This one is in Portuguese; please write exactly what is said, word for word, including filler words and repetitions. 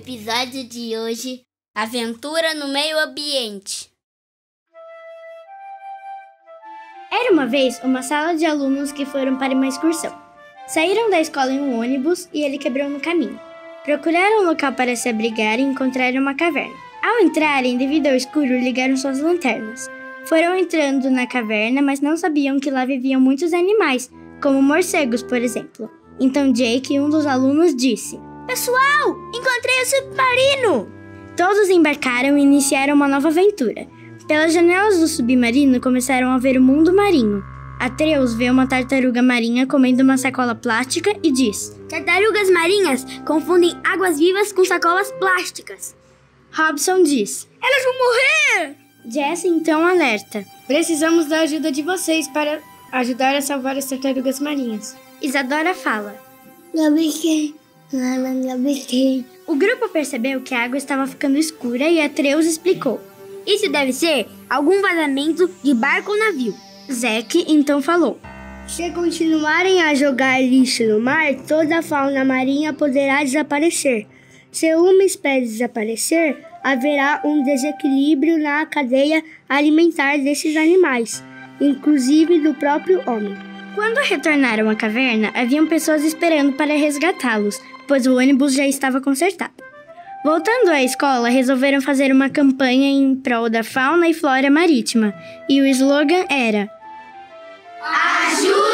Episódio de hoje: Aventura no meio ambiente. Era uma vez uma sala de alunos que foram para uma excursão. Saíram da escola em um ônibus e ele quebrou no caminho. Procuraram um local para se abrigar e encontraram uma caverna. Ao entrarem, devido ao escuro, ligaram suas lanternas. Foram entrando na caverna, mas não sabiam que lá viviam muitos animais, como morcegos, por exemplo. Então Jake, um dos alunos, disse: "Pessoal, encontrei o submarino!" Todos embarcaram e iniciaram uma nova aventura. Pelas janelas do submarino começaram a ver o mundo marinho. Atreus vê uma tartaruga marinha comendo uma sacola plástica e diz: "Tartarugas marinhas confundem águas vivas com sacolas plásticas." Robson diz: "Elas vão morrer!" Jess então alerta: "Precisamos da ajuda de vocês para ajudar a salvar as tartarugas marinhas." Isadora fala: "Gabiquei, gabiquei." O grupo percebeu que a água estava ficando escura e Atreus explicou: "Isso deve ser algum vazamento de barco ou navio." Zack então falou: "Se continuarem a jogar lixo no mar, toda a fauna marinha poderá desaparecer. Se uma espécie desaparecer, haverá um desequilíbrio na cadeia alimentar desses animais, inclusive do próprio homem." Quando retornaram à caverna, haviam pessoas esperando para resgatá-los, pois o ônibus já estava consertado. Voltando à escola, resolveram fazer uma campanha em prol da fauna e flora marítima, e o slogan era: "Ajuda!